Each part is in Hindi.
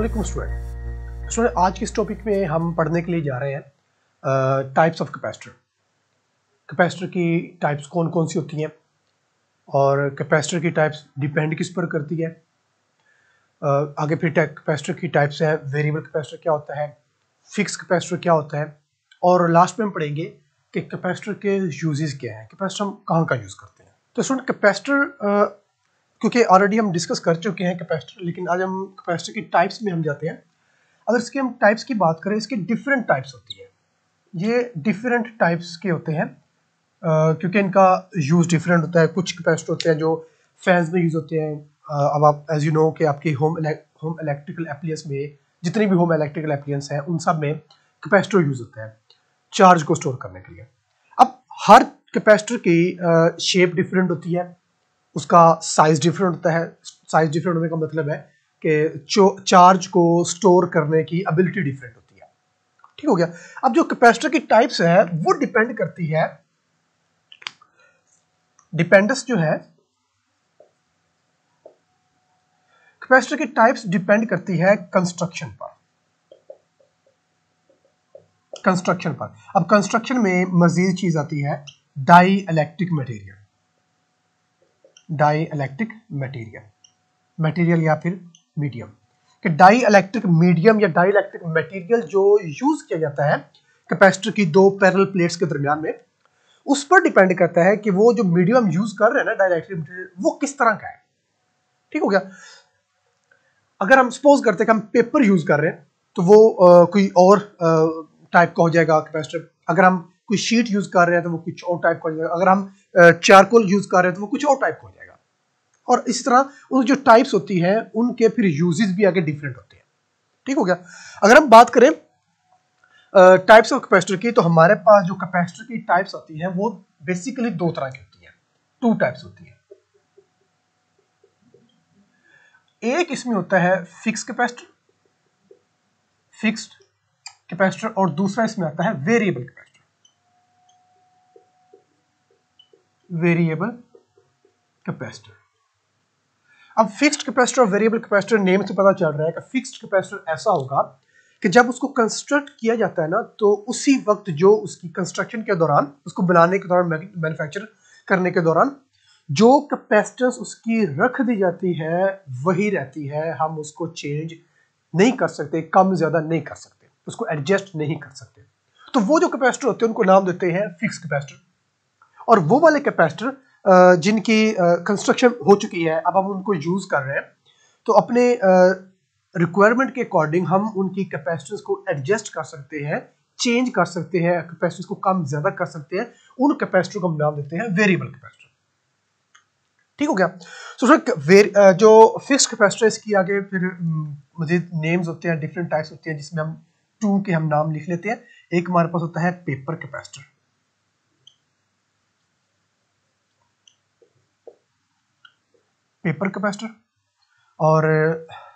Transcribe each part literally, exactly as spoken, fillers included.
अस्सलामुअलैकुम स्टूडेंट स्टूडेंट आज के इस टॉपिक में हम पढ़ने के लिए जा रहे हैं टाइप्स ऑफ कैपेसिटर। कैपेसिटर की टाइप्स कौन कौन सी होती हैं और कैपेसिटर की टाइप्स डिपेंड किस पर करती है। uh, आगे फिर कैपेसिटर की टाइप्स हैं, वेरिएबल कैपेसिटर क्या होता है, फिक्स कैपेसिटर क्या होता है और लास्ट में हम पढ़ेंगे कि कैपेसिटर के यूजेस क्या हैं, कैपेसिटर हम कहाँ कहाँ यूज़ करते हैं। तो स्टूडेंट कैपेसिटर क्योंकि ऑलरेडी हम डिस्कस कर चुके हैं कैपेसिटर, लेकिन आज हम कैपेसिटर की टाइप्स में हम जाते हैं। अगर इसके हम टाइप्स की बात करें, इसके डिफरेंट टाइप्स होती है, ये डिफरेंट टाइप्स के होते हैं uh, क्योंकि इनका यूज़ डिफरेंट होता है। कुछ कैपेसिटर होते हैं जो फैंस में यूज़ होते हैं। uh, अब आप एज यू नो कि आपके होम होम इलेक्ट्रिकल एप्लीयंस में जितने भी होम इलेक्ट्रिकल एप्लीयंस हैं उन सब में कैपेसिटर यूज़ होता है चार्ज को स्टोर करने के लिए। अब हर कैपेसिटर की शेप uh, डिफरेंट होती है, उसका साइज डिफरेंट होता है। साइज डिफरेंट होने का मतलब है कि चार्ज को स्टोर करने की एबिलिटी डिफरेंट होती है। ठीक हो गया। अब जो कैपेसिटर की टाइप्स है वो डिपेंड करती है, डिपेंडेंस जो है कैपेसिटर की टाइप्स डिपेंड करती है कंस्ट्रक्शन पर, कंस्ट्रक्शन पर। अब कंस्ट्रक्शन में मजीद चीज आती है dielectric material, dielectric material material या फिर मीडियम। कि डाई इलेक्ट्रिक मीडियम या डाई इलेक्ट्रिक मटेरियल जो यूज किया जाता है कैपेसिटर की दो पैरेलल प्लेट्स के दरमियान में, उस पर डिपेंड करता है कि वो जो मीडियम यूज कर रहे हैं ना डाई इलेक्ट्रिक मटेरियल, वो किस तरह का है। ठीक हो गया। अगर हम सपोज करते हैं कि हम पेपर यूज कर रहे हैं तो वो आ, कोई और टाइप का हो जाएगा कैपेसिटर। अगर हम कोई शीट यूज कर रहे हैं तो वो कुछ और टाइप का हो जाएगा। अगर हम चारकोल यूज कर रहे हैं तो वो कुछ और टाइप का हो जाएगा। और इस तरह उन जो टाइप्स होती हैं उनके फिर यूजेस भी आगे डिफरेंट होते हैं। ठीक हो गया। अगर हम बात करें टाइप्स ऑफ कैपेसिटर की, तो हमारे पास जो कैपेसिटर की टाइप्स होती हैं वो बेसिकली दो तरह की होती हैं, टू टाइप्स होती हैं। एक इसमें होता है फिक्स कैपेसिटर, फिक्स्ड कैपेसिटर, और दूसरा इसमें आता है वेरिएबल कैपेसिटर, वेरिएबल कैपेसिटर। अब फिक्स्ड कैपेसिटर और वेरिएबल कैपेसिटर नेम से पता चल रहा है कि फिक्स्ड कैपेसिटर ऐसा होगा कि जब उसको कंस्ट्रक्ट किया जाता है ना तो उसी वक्त जो उसकी कंस्ट्रक्शन के दौरान, उसको बनाने के दौरान, मैन्युफैक्चर करने के दौरान जो कैपेसिटेंस उसकी रख दी जाती है वही रहती है। हम उसको चेंज नहीं कर सकते, कम ज़्यादा नहीं कर सकते, उसको एडजस्ट नहीं कर सकते। तो वो जो कैपेसिटर होते हैं उनको नाम देते हैं फिक्स कैपेसिटर। और वो वाले कैपेसिटर जिनकी कंस्ट्रक्शन हो चुकी है, अब हम उनको यूज़ कर रहे हैं, तो अपने रिक्वायरमेंट के अकॉर्डिंग हम उनकी कैपेसिटेंस को एडजस्ट कर सकते हैं, चेंज कर सकते हैं, कैपेसिटेंस को कम ज़्यादा कर सकते हैं। उन कैपेसिटर को हम नाम देते हैं वेरिएबल कैपेसिटर। ठीक हो गया। सो so, जो फिक्स कैपेसिटर इसकी आगे फिर मजीद नेम्स होते हैं, डिफरेंट टाइप्स होते हैं, जिसमें हम टू के हम नाम लिख लेते हैं। एक हमारे पास होता है पेपर कैपेसिटर, पेपर कैपेसिटर, और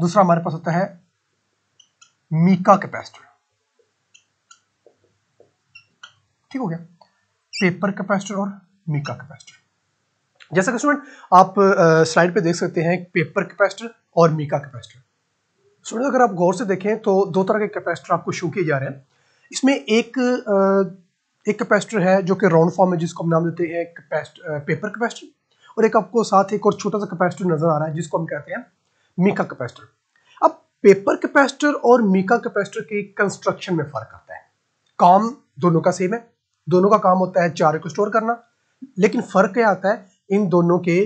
दूसरा हमारे पास होता है मीका कैपेसिटर। ठीक हो गया। पेपर कैपेसिटर और मीका कैपेसिटर। जैसा कि स्टूडेंट आप स्लाइड पे देख सकते हैं पेपर कैपेसिटर और मीका कैपेसिटर। स्टूडेंट अगर आप गौर से देखें तो दो तरह के कैपेसिटर आपको शो किए जा रहे हैं। इसमें एक एक कैपेसिटर है जो कि राउंड फॉर्म है, जिसको हम नाम देते हैं कैपेसिटर, पेपर कैपेसिटर, और एक आपको साथ एक और छोटा सा कैपेसिटर नजर आ रहा है जिसको हम कहते हैं मीका कैपेसिटर। अब पेपर कैपेसिटर और मीका कैपेसिटर की कंस्ट्रक्शन में फर्क आता है। काम दोनों का सेम है, दोनों का काम होता है चार्ज को स्टोर करना, लेकिन फर्क क्या आता है इन दोनों के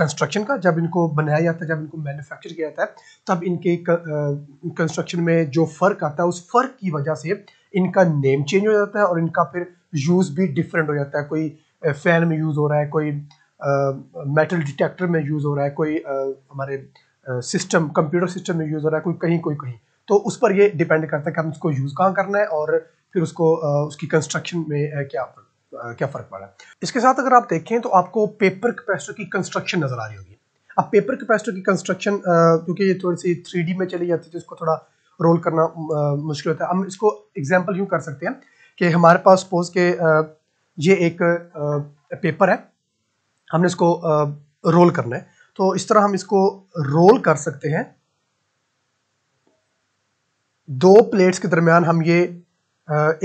कंस्ट्रक्शन का। जब इनको बनाया जाता है, जब इनको मैन्युफैक्चर किया जाता है, तब इनके कंस्ट्रक्शन में जो फर्क आता है, उस फर्क की वजह से इनका नेम चेंज हो जाता है और इनका फिर यूज भी डिफरेंट हो जाता है। कोई फैन में यूज हो रहा है, कोई मेटल uh, डिटेक्टर में यूज़ हो रहा है, कोई uh, हमारे सिस्टम कंप्यूटर सिस्टम में यूज़ हो रहा है, कोई कहीं कोई कहीं। तो उस पर ये डिपेंड करता है कि हम उसको यूज़ कहाँ करना है और फिर उसको uh, उसकी कंस्ट्रक्शन में uh, क्या uh, क्या फ़र्क पड़ा है। इसके साथ अगर आप देखें तो आपको पेपर कैपेसिटर की कंस्ट्रक्शन नज़र आ रही होगी। अब पेपर कैपेसिटर की कंस्ट्रक्शन uh, क्योंकि ये थोड़ी सी थ्री डी में चली जाती है तो इसको थोड़ा रोल करना uh, मुश्किल होता है। हम इसको एग्जाम्पल यूँ कर सकते हैं कि हमारे पास सपोज के uh, ये एक uh, पेपर है, हमने इसको रोल करना है, तो इस तरह हम इसको रोल कर सकते हैं। दो प्लेट्स के दरमियान हम ये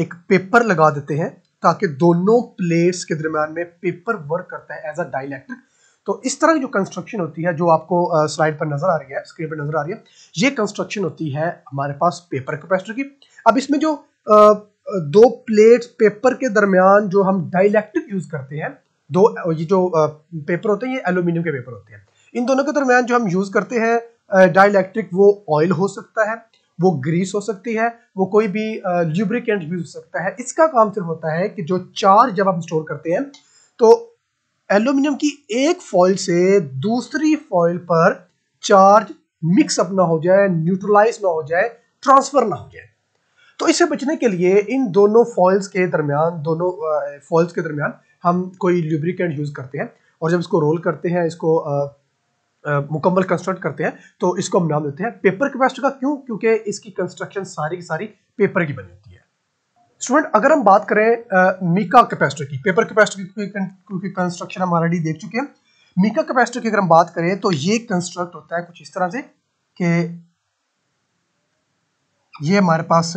एक पेपर लगा देते हैं ताकि दोनों प्लेट्स के दरमियान में पेपर वर्क करता है एज अ डाइलेक्ट्रिक। तो इस तरह की जो कंस्ट्रक्शन होती है, जो आपको स्लाइड पर नजर आ रही है, स्क्रीन पर नजर आ रही है, ये कंस्ट्रक्शन होती है हमारे पास पेपर कैपेसिटर की। अब इसमें जो दो प्लेट्स पेपर के दरमियान जो हम डाइलेक्ट्रिक यूज करते हैं, दो ये जो पेपर होते हैं ये एल्यूमिनियम के पेपर होते हैं, इन दोनों के दरमियान जो हम यूज करते हैं डाइलेक्ट्रिक, वो ऑयल हो सकता है, वो ग्रीस हो सकती है, वो कोई भी ल्यूब्रिकेंट यूज हो सकता है। इसका काम सिर्फ होता है कि जो चार्ज जब हम स्टोर करते हैं तो एल्यूमिनियम की एक फॉइल से दूसरी फॉइल पर चार्ज मिक्सअप ना हो जाए, न्यूट्रलाइज ना हो जाए, ट्रांसफर ना हो जाए। तो इससे बचने के लिए इन दोनों फॉइल्स के दरमियान दोनों फॉइल्स के दरमियान हम कोई ल्यूब्रिकेंट यूज करते हैं, और जब इसको रोल करते हैं, इसको आ, Uh, मुकम्मल कंस्ट्रक्ट करते हैं, तो इसको हम नाम देते हैं पेपर कैपेसिटर का। क्यों? क्योंकि इसकी कंस्ट्रक्शन सारी की सारी पेपर की बनी होती है। स्टूडेंट, अगर हम बात करें मीका कैपेसिटर की, पेपर कैपेसिटर की कंस्ट्रक्शन हम ऑलरेडी देख चुके हैं। मीका कैपेसिटर की अगर हम बात करें तो ये कंस्ट्रक्ट होता है कुछ इस तरह से कि ये हमारे पास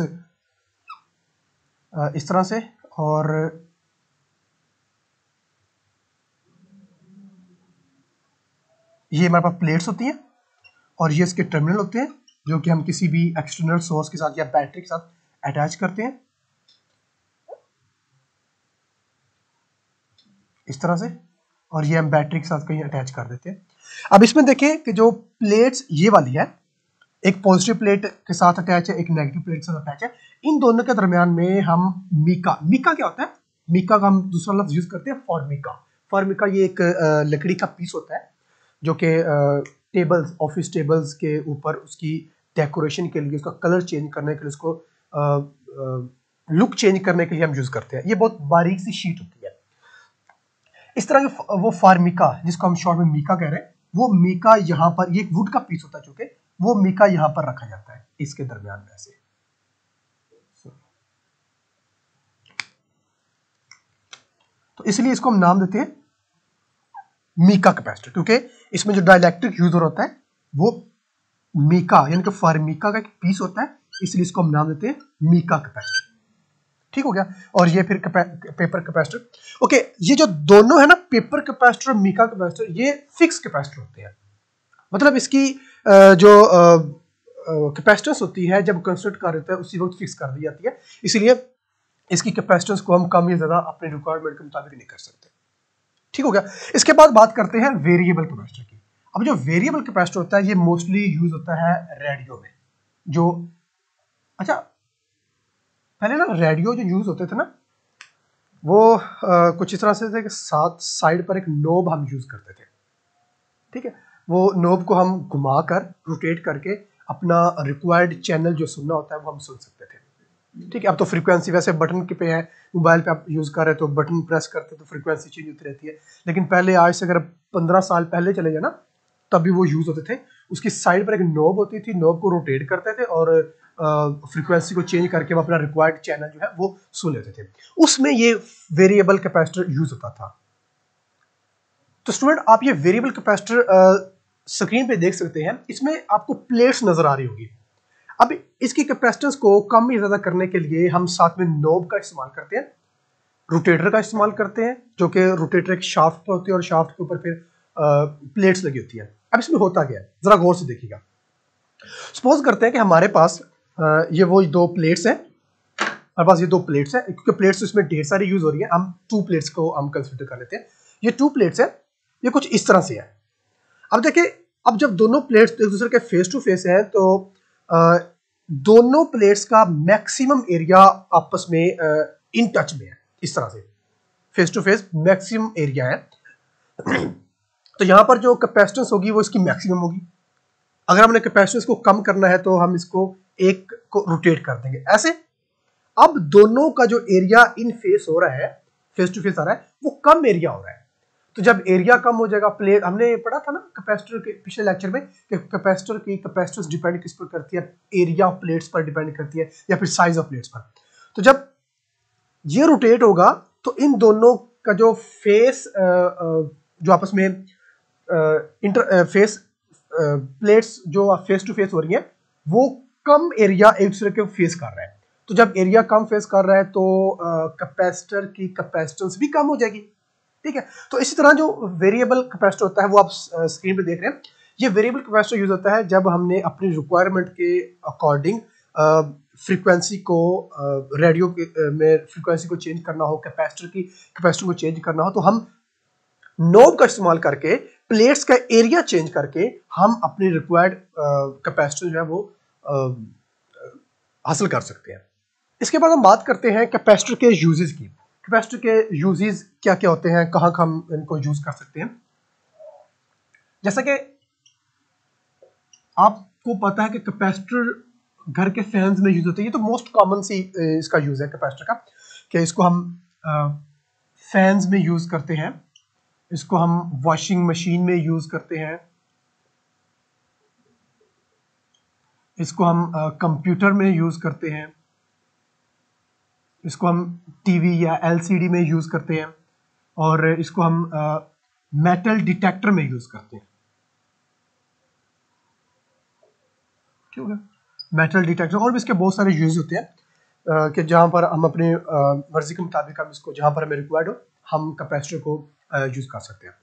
इस तरह से, और ये हमारे पास प्लेट्स होती हैं और ये इसके टर्मिनल होते हैं जो कि हम किसी भी एक्सटर्नल सोर्स के साथ या बैटरी के साथ अटैच करते हैं इस तरह से, और ये हम बैटरी के साथ कहीं अटैच कर देते हैं। अब इसमें देखें कि जो प्लेट्स ये वाली है, एक पॉजिटिव प्लेट के साथ अटैच है, एक नेगेटिव प्लेट के साथ अटैच है, इन दोनों के दरमियान में हम मीका, मीका क्या होता है, मीका का हम दूसरा लफ्ज यूज करते हैं फॉर्मिका। फॉर्मिका ये एक लकड़ी का पीस होता है जो कि टेबल्स, ऑफिस टेबल्स के ऊपर उसकी डेकोरेशन के लिए, उसका कलर चेंज करने के लिए, उसको लुक चेंज करने के लिए हम यूज करते हैं। ये बहुत बारीक सी शीट होती है इस तरह की, वो फार्मिका जिसको हम शॉर्ट में मीका कह रहे हैं, वो मीका यहाँ पर, ये एक वुड का पीस होता है चूंकि, वो मीका यहाँ पर रखा जाता है इसके दरमियान में ऐसे। तो इसलिए इसको हम नाम देते हैं मीका कैपेसिटर, क्योंकि इसमें जो डाइलेक्ट्रिक यूज होता है वो मीका यानी कि फार्मिका का एक पीस होता है, इसलिए इसको हम नाम देते हैं मीका कैपेसिटर। ठीक हो गया। और ये फिर कपे, पेपर कैपेसिटर। ओके, ये जो दोनों है ना, पेपर कैपेसिटर और मीका कैपेसिटर, ये फिक्स कैपेसिटर होते हैं। मतलब इसकी जो कैपेसिटेंस होती है जब कंस्ट्रक्ट कर देते हैं उसी वक्त फिक्स कर दी जाती है, इसलिए इसकी कैपेसिटेंस को हम कम या ज्यादा अपने रिक्वायरमेंट के मुताबिक नहीं कर सकते। ठीक हो गया। इसके बाद बात करते हैं वेरिएबल कैपेसिटर की। अब जो वेरिएबल कैपेसिटर होता है ये मोस्टली यूज होता है रेडियो में। जो अच्छा पहले ना रेडियो जो यूज होते थे ना वो आ, कुछ इस तरह से थे कि सात साइड पर एक नोब हम यूज करते थे। ठीक है, वो नोब को हम घुमा कर रोटेट करके अपना रिक्वायर्ड चैनल जो सुनना होता है वो हम सुन सकते थे। ठीक है, अब तो फ्रीक्वेंसी वैसे बटन के पे है, मोबाइल पे आप यूज कर रहे हो तो बटन प्रेस करते हो तो फ्रीक्वेंसी चेंज होती रहती है, लेकिन पहले आज से अगर पंद्रह साल पहले चले जाए ना तब भी वो यूज होते थे। उसकी साइड पर एक नॉब होती थी, नॉब को रोटेट करते थे और फ्रीक्वेंसी को चेंज करके वो अपना रिक्वायर्ड चैनल जो है वो सुन लेते थे, उसमें ये वेरिएबल कैपेसिटर यूज होता था। तो स्टूडेंट, आप ये वेरिएबल कैपेसिटर स्क्रीन पे देख सकते हैं, इसमें आपको प्लेट्स नजर आ रही होगी। अब इसकी कैपेसिटेंस को कम या ज़्यादा करने के लिए हम साथ में नोब का इस्तेमाल करते हैं, रोटेटर का इस्तेमाल करते हैं, जो कि रोटेटर एक शाफ्ट पर होती है और शाफ्ट के ऊपर फिर आ, प्लेट्स लगी होती है। अब इसमें होता क्या है, ज़रा गौर से देखिएगा। सपोज करते हैं कि हमारे पास आ, ये वो दो प्लेट्स हैं, हमारे पास ये दो प्लेट्स हैं, क्योंकि प्लेट्स इसमें ढेर सारी यूज हो रही है, हम टू प्लेट्स को हम कंसिडर कर लेते हैं। ये टू प्लेट्स हैं, ये कुछ इस तरह से है। अब देखिए, अब जब दोनों प्लेट्स एक दूसरे के फेस टू फेस हैं तो Uh, दोनों प्लेट्स का मैक्सिमम एरिया आपस में इन uh, टच में है, इस तरह से face to face maximum area है। तो यहाँ पर जो कैपेसिटेंस होगी वो इसकी मैक्सिमम होगी। अगर हमने कैपेसिटेंस को कम करना है तो हम इसको एक को रोटेट कर देंगे ऐसे। अब दोनों का जो एरिया इन फेस हो रहा है, फेस टू फेस आ रहा है, वो कम एरिया हो रहा है। तो जब एरिया कम हो जाएगा, प्लेट, हमने पढ़ा था ना कैपेसिटर के पिछले लेक्चर में कि कैपेसिटर की कैपेसिटेंस डिपेंड किस पर करती है, एरिया ऑफ प्लेट्स पर डिपेंड करती है या फिर साइज ऑफ प्लेट्स पर। तो जब ये रोटेट होगा तो इन दोनों का जो फेस जो आपस में इंटर फेस प्लेट्स जो फेस टू फेस हो रही है वो कम एरिया एक दूसरे के फेस कर रहा है, तो जब एरिया कम फेस कर रहा है तो कैपेसिटर की कैपेसिटेंस भी कम हो जाएगी। ठीक है, तो इसी तरह जो वेरिएबल कैपेसिटर होता है वो आप स्क्रीन पे देख रहे हैं, ये वेरिएबल कैपेसिटर यूज होता है जब हमने अपनी रिक्वायरमेंट के अकॉर्डिंग फ्रीक्वेंसी को रेडियो में फ्रीक्वेंसी को चेंज करना हो, कैपेसिटर की कैपेसिटर को चेंज करना हो, तो हम नोब का इस्तेमाल करके प्लेट्स का एरिया चेंज करके हम अपनी रिक्वायर्ड कैपेसिटर जो है वो हासिल कर सकते हैं। इसके बाद हम बात करते हैं कैपेसिटर के यूजेस की। कैपेसिटर के यूजेस क्या क्या होते हैं, कहाँ कहाँ हम इनको यूज कर सकते हैं। जैसा कि आपको पता है कि कैपेसिटर घर के फैंस में यूज होते हैं, ये तो मोस्ट कॉमन सी इसका यूज है कैपेसिटर का, कि इसको हम फैंस में यूज करते हैं, इसको हम वॉशिंग मशीन में यूज करते हैं, इसको हम कंप्यूटर में यूज करते हैं, इसको हम टीवी या एलसीडी में यूज करते हैं, और इसको हम मेटल डिटेक्टर में यूज करते हैं। ठीक है, मेटल डिटेक्टर और भी इसके बहुत सारे यूज होते हैं कि जहाँ पर हम अपने मर्जी के मुताबिक हम इसको जहाँ पर हमें रिक्वायर्ड हो हम कैपेसिटर को यूज कर सकते हैं।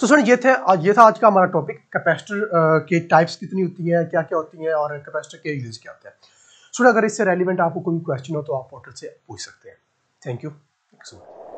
तो सर ये थे ये था आज का हमारा टॉपिक, कैपेसिटर के टाइप्स कितनी होती है, क्या क्या होती है, और कैपेसिटर के यूज क्या होते हैं। सर अगर इससे रेलिवेंट आपको कोई क्वेश्चन हो तो आप पोर्टल से पूछ सकते हैं। Thank you so much.